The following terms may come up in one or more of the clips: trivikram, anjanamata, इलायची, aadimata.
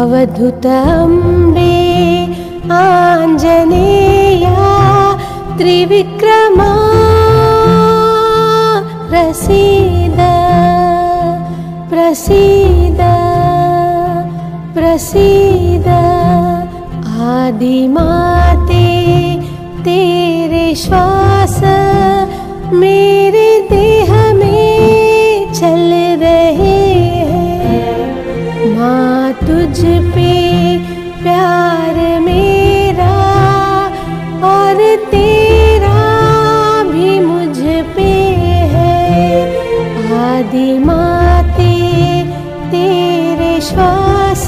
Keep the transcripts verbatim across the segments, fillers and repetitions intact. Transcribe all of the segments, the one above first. अवधुतम्बे आंजनेया त्रिविक्रमा प्रसीद प्रसीद प्रसीद आदिमाते तेरे श्वास मेरे देह में चल रहे हैं। माँ तुझ पे प्यार मेरा और तेरा भी मुझ पे है। आदि माते तेरे श्वास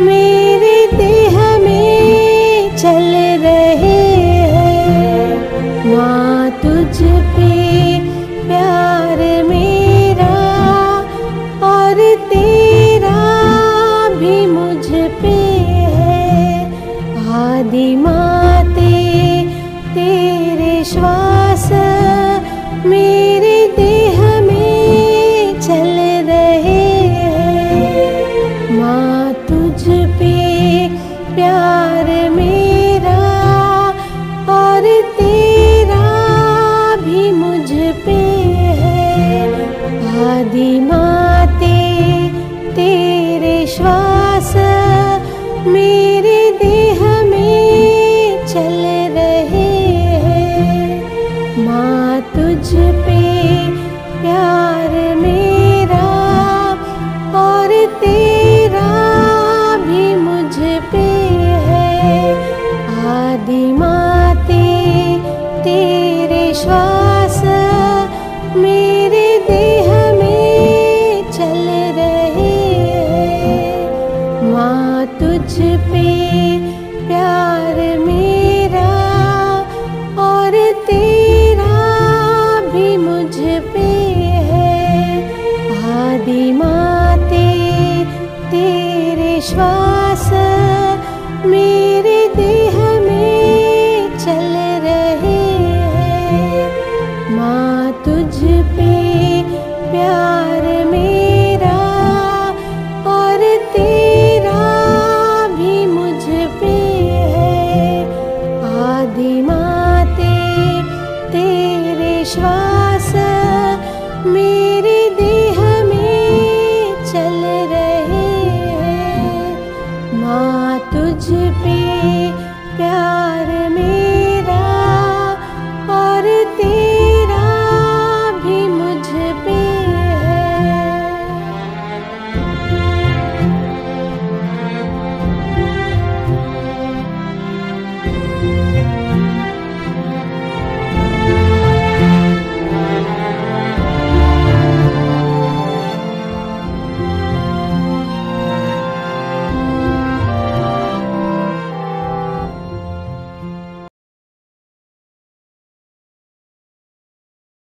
मेरे देह में चल रहे हैं। माँ तुझ पे प्यार मेरा और तेरा भी मुझ पे है। आदि माते तेरे श्वास मेरे देह में चल रहे हैं। माँ तुझ पे प्यार मेरा और तेरा भी मुझ पे है। आदि माते तेरे श्वास मेरे देह में चल रहे हैं। माँ तुझ पे प्यार मेरा और तेरा भी मुझ पे है। आदि माते तेरे श्वास मेरे देह में चल रहे हैं। माँ तुझ पे प्यार मेरा और तेरा भी मुझ पे है। आदि माते तेरे श्वास